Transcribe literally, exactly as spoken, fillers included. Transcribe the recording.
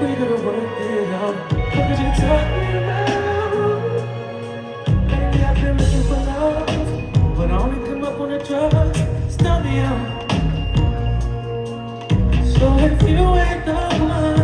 we gonna work it out. Could you tell me about? Maybe I've been looking for love, but I only come up on the drugs. Stop me out. So if you ain't the one.